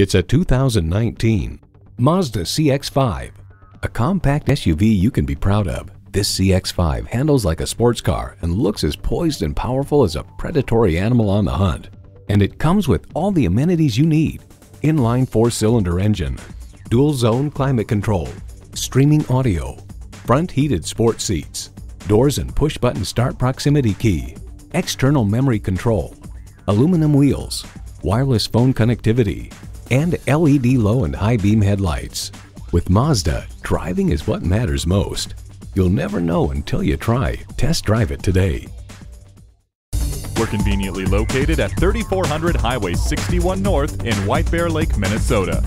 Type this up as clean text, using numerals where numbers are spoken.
It's a 2019 Mazda CX-5, a compact SUV you can be proud of. This CX-5 handles like a sports car and looks as poised and powerful as a predatory animal on the hunt. And it comes with all the amenities you need: inline four-cylinder engine, dual-zone climate control, streaming audio, front heated sport seats, doors and push-button start proximity key, external memory control, aluminum wheels, wireless phone connectivity, and LED low and high beam headlights. With Mazda, driving is what matters most. You'll never know until you try. Test drive it today. We're conveniently located at 3400 Highway 61 North in White-Bear-Lake, Minnesota.